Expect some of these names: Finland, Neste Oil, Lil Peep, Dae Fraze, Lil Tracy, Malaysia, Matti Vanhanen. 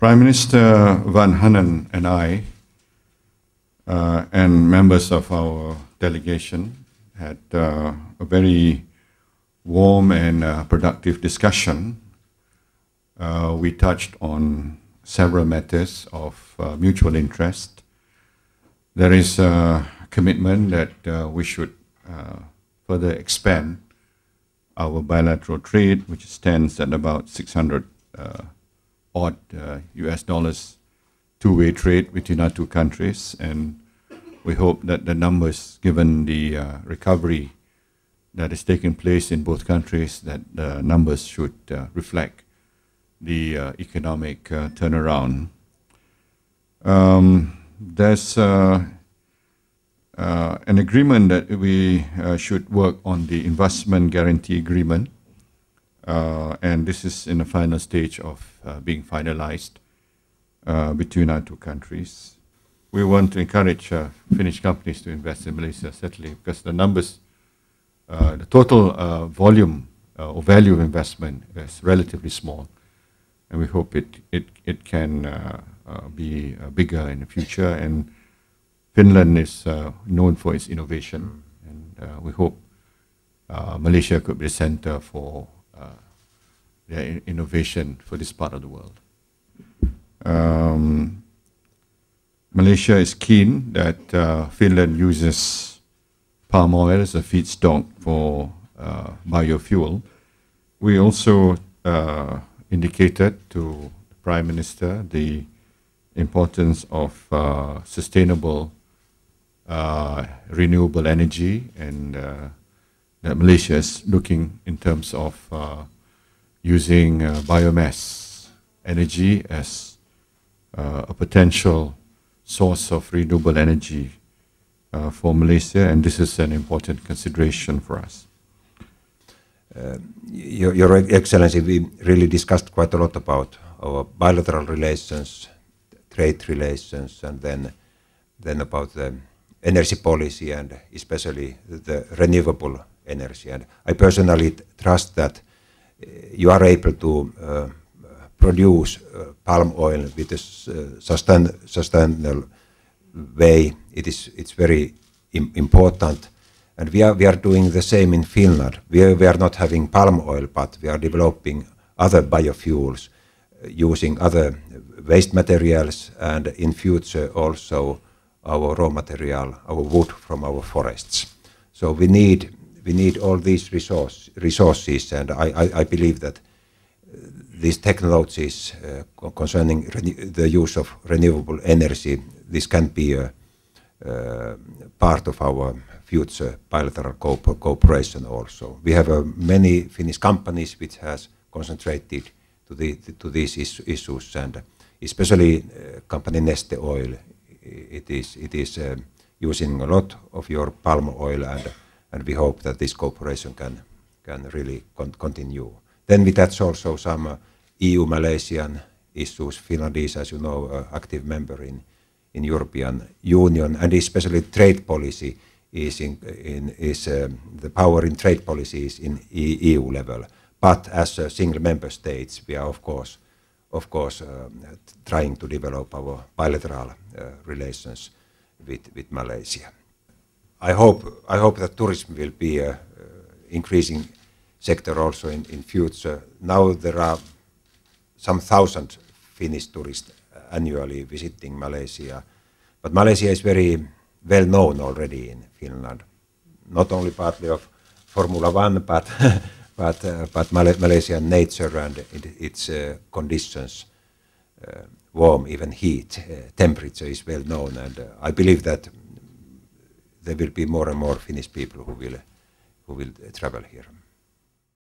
Prime Minister Vanhanen and I and members of our delegation had a very warm and productive discussion. We touched on several matters of mutual interest. There is a commitment that we should further expand our bilateral trade, which stands at about 600 odd US dollars two-way trade between our two countries, and we hope that the numbers, given the recovery that is taking place in both countries, that the numbers should reflect the economic turnaround. There's an agreement that we should work on the investment guarantee agreement, and this is in the final stage of being finalized between our two countries. We want to encourage Finnish companies to invest in Malaysia, certainly, because the numbers, the total volume or value of investment is relatively small, and we hope it can be bigger in the future. And Finland is known for its innovation, and we hope Malaysia could be a center for their innovation for this part of the world. Malaysia is keen that Finland uses palm oil as a feedstock for biofuel. We also indicated to the Prime Minister the importance of sustainable renewable energy, and that Malaysia is looking in terms of using biomass energy as a potential source of renewable energy for Malaysia, and this is an important consideration for us. Your Excellency, we really discussed quite a lot about our bilateral relations, trade relations, and then about the energy policy and especially the renewable energy. And I personally trust that you are able to produce palm oil with a sustainable way. It's very important, and we are doing the same in Finland. We are not having palm oil, but we are developing other biofuels using other waste materials, and in future also our raw material, our wood from our forests. So we need all these resources, and I believe that these technologies concerning the use of renewable energy, this can be a part of our future bilateral cooperation also. We have many Finnish companies which has concentrated to these issues, and especially company Neste Oil. It is using a lot of your palm oil, and we hope that this cooperation can really continue. Then we touch also some EU-Malaysian issues. Finland is, as you know, an active member in European Union, and especially trade policy is the power in trade policy is in EU level. But as a single member states, we are of course, trying to develop our bilateral relations with Malaysia. I hope that tourism will be an increasing sector also in future. Now there are some 1,000 Finnish tourists annually visiting Malaysia, but Malaysia is very well known already in Finland, not only partly of Formula One, but but Malaysian nature and its conditions, warm, even heat, temperature is well known, and I believe that there will be more and more Finnish people who will travel here.